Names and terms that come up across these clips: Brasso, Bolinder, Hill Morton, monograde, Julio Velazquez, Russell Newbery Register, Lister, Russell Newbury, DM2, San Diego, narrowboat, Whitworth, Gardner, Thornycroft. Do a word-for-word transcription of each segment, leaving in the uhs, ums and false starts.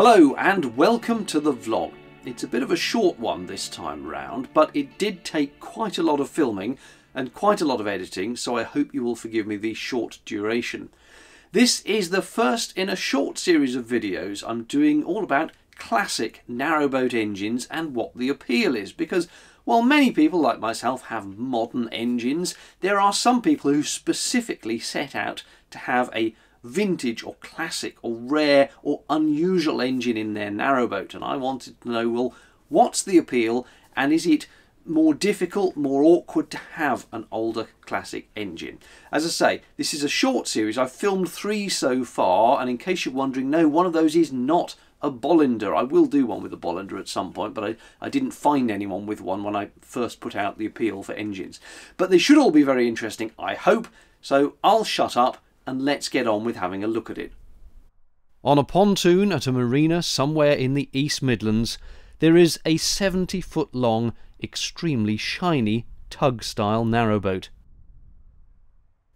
Hello and welcome to the vlog. It's a bit of a short one this time round, but it did take quite a lot of filming and quite a lot of editing, so I hope you will forgive me the short duration. This is the first in a short series of videos I'm doing all about classic narrowboat engines and what the appeal is, because while many people like myself have modern engines, there are some people who specifically set out to have a vintage or classic or rare or unusual engine in their narrowboat, and I wanted to know, well, what's the appeal, and is it more difficult, more awkward to have an older classic engine? As I say, this is a short series. I've filmed three so far, and in case you're wondering, no, one of those is not a Bolinder. I will do one with a Bolinder at some point, but I, I didn't find anyone with one when I first put out the appeal for engines. But they should all be very interesting, I hope, so I'll shut up and let's get on with having a look at it. On a pontoon at a marina somewhere in the East Midlands, there is a seventy foot long, extremely shiny, tug-style narrowboat.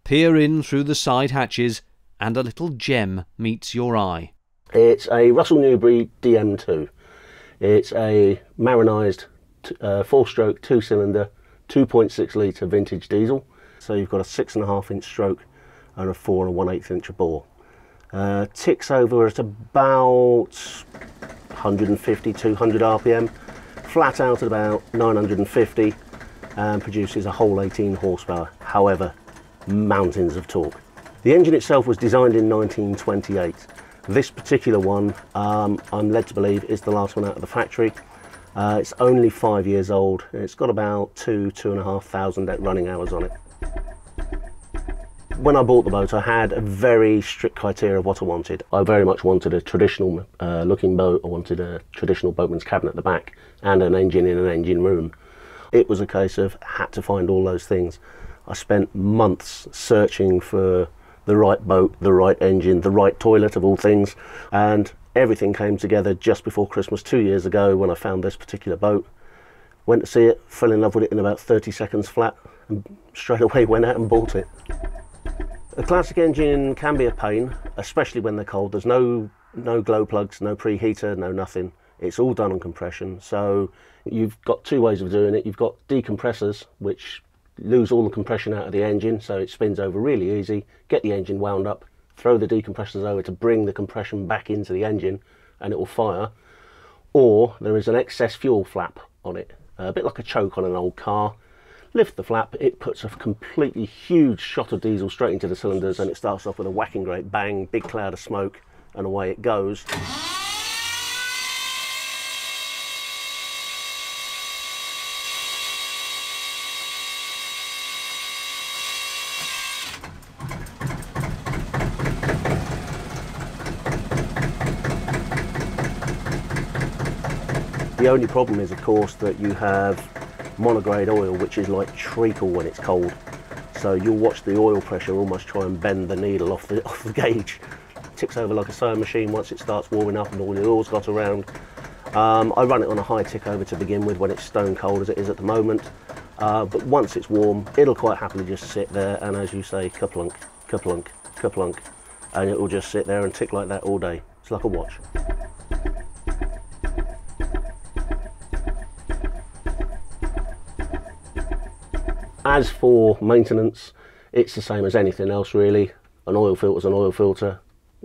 Peer in through the side hatches and a little gem meets your eye. It's a Russell Newbery D M two. It's a marinised uh, four-stroke, two-cylinder, two point six litre vintage diesel. So you've got a six and a half inch stroke and a four and a one eighth inch bore. Uh, ticks over at about one fifty, two hundred R P M, flat out at about nine hundred fifty, and produces a whole eighteen horsepower, however, mountains of torque. The engine itself was designed in nineteen twenty-eight. This particular one, um, I'm led to believe, is the last one out of the factory. Uh, it's only five years old, and it's got about two, two and a half thousand running hours on it. When I bought the boat, I had a very strict criteria of what I wanted. I very much wanted a traditional uh, looking boat. I wanted a traditional boatman's cabin at the back and an engine in an engine room. It was a case of had to find all those things. I spent months searching for the right boat, the right engine, the right toilet of all things, and everything came together just before Christmas two years ago when I found this particular boat. Went to see it, fell in love with it in about thirty seconds flat, and straight away went out and bought it. A classic engine can be a pain, especially when they're cold. There's no no glow plugs, no preheater, no nothing. It's all done on compression. So you've got two ways of doing it. You've got decompressors, which lose all the compression out of the engine, so it spins over really easy. Get the engine wound up, throw the decompressors over to bring the compression back into the engine, and it will fire. Or there is an excess fuel flap on it, a bit like a choke on an old car. Lift the flap, it puts a completely huge shot of diesel straight into the cylinders, and it starts off with a whacking great bang, big cloud of smoke, and away it goes. The only problem is, of course, that you have monograde oil, which is like treacle when it's cold, so you'll watch the oil pressure almost try and bend the needle off the, off the gauge. It ticks over like a sewing machine once it starts warming up and all the oil's got around. Um, I run it on a high tick over to begin with when it's stone cold as it is at the moment, uh, but once it's warm it'll quite happily just sit there, and as you say, kaplunk, kaplunk, kaplunk, and it'll just sit there and tick like that all day. It's like a watch. As for maintenance, it's the same as anything else really. An oil filter's an oil filter,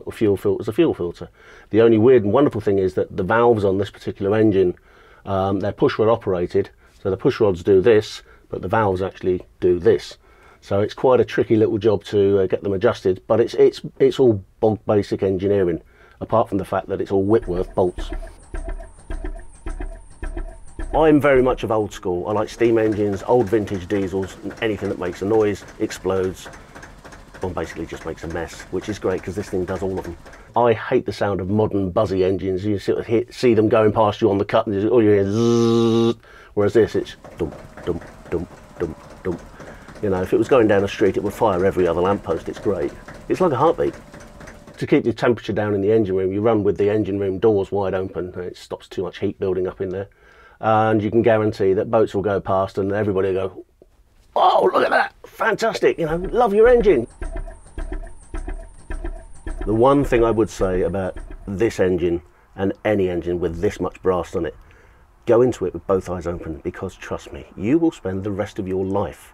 a fuel filter's a fuel filter. The only weird and wonderful thing is that the valves on this particular engine, um, they're push rod operated, so the push rods do this, but the valves actually do this. So it's quite a tricky little job to uh, get them adjusted, but it's, it's, it's all bog basic engineering, apart from the fact that it's all Whitworth bolts. I'm very much of old school. I like steam engines, old vintage diesels, and anything that makes a noise, explodes, or basically just makes a mess, which is great because this thing does all of them. I hate the sound of modern buzzy engines. You sort of hear, see them going past you on the cut and all you hear is zzz, whereas this, it's dump, dump, dump, dump, dump. You know, if it was going down the street, it would fire every other lamppost. It's great. It's like a heartbeat. To keep the temperature down in the engine room, you run with the engine room doors wide open. It stops too much heat building up in there. And you can guarantee that boats will go past and everybody will go, oh, look at that, fantastic, you know, love your engine. The one thing I would say about this engine, and any engine with this much brass on it, go into it with both eyes open, because trust me, you will spend the rest of your life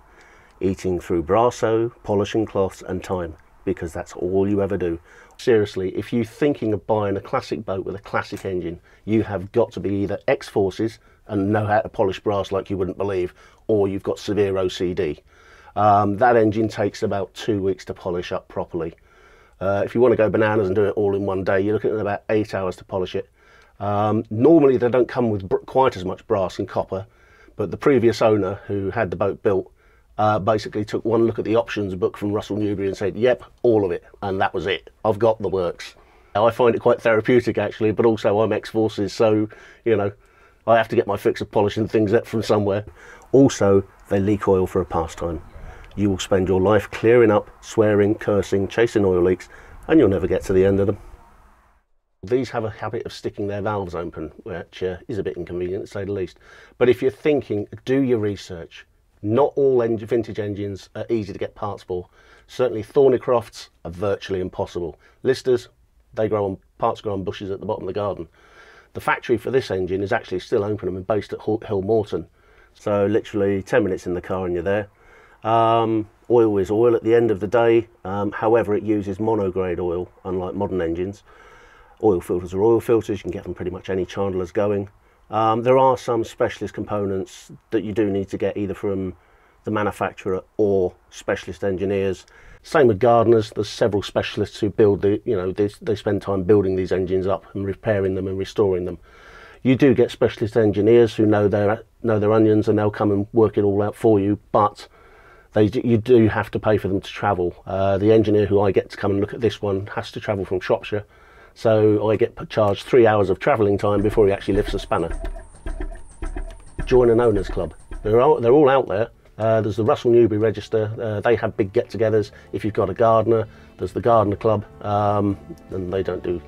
eating through brasso, polishing cloths and time, because that's all you ever do. Seriously, if you're thinking of buying a classic boat with a classic engine, you have got to be either ex-forces and know how to polish brass like you wouldn't believe, or you've got severe O C D. Um, that engine takes about two weeks to polish up properly. Uh, if you want to go bananas and do it all in one day, you're looking at about eight hours to polish it. Um, normally they don't come with quite as much brass and copper, but the previous owner who had the boat built Uh, basically took one look at the options book from Russell Newbery and said, yep, all of it, and that was it. I've got the works. Now, I find it quite therapeutic actually, but also I'm ex-forces, so you know, I have to get my fix of polishing things up from somewhere. Also, they leak oil for a pastime. You will spend your life clearing up, swearing, cursing, chasing oil leaks, and you'll never get to the end of them. These have a habit of sticking their valves open, which uh, is a bit inconvenient to say the least. But if you're thinking, do your research. Not all engine, vintage engines are easy to get parts for. Certainly Thornycrofts are virtually impossible. Listers, they grow on, parts grow on bushes at the bottom of the garden. The factory for this engine is actually still open and based at Hill Morton. So literally ten minutes in the car and you're there. Um, oil is oil at the end of the day. Um, however, it uses monograde oil, unlike modern engines. Oil filters are oil filters. You can get them pretty much any chandler's going. Um, there are some specialist components that you do need to get either from the manufacturer or specialist engineers. Same with Gardners, there's several specialists who build the, you know, they, they spend time building these engines up and repairing them and restoring them. You do get specialist engineers who know their, know their onions, and they'll come and work it all out for you, but they, you do have to pay for them to travel. Uh, the engineer who I get to come and look at this one has to travel from Shropshire. So I get charged three hours of travelling time before he actually lifts a spanner. Join an owners club. They're all, they're all out there. Uh, there's the Russell Newbery Register. Uh, they have big get-togethers. If you've got a gardener, there's the Gardner Club. Um, and they don't do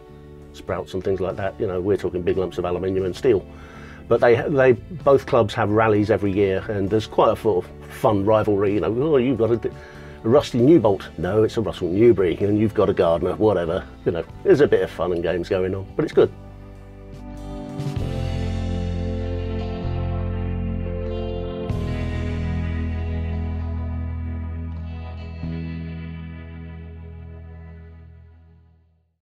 sprouts and things like that. You know, we're talking big lumps of aluminium and steel. But they, they both clubs have rallies every year, and there's quite a sort of fun rivalry. You know, oh, you've got to. A rusty Newbolt, no, it's a Russell Newbery, and you've got a Gardner, whatever, you know, there's a bit of fun and games going on, but it's good.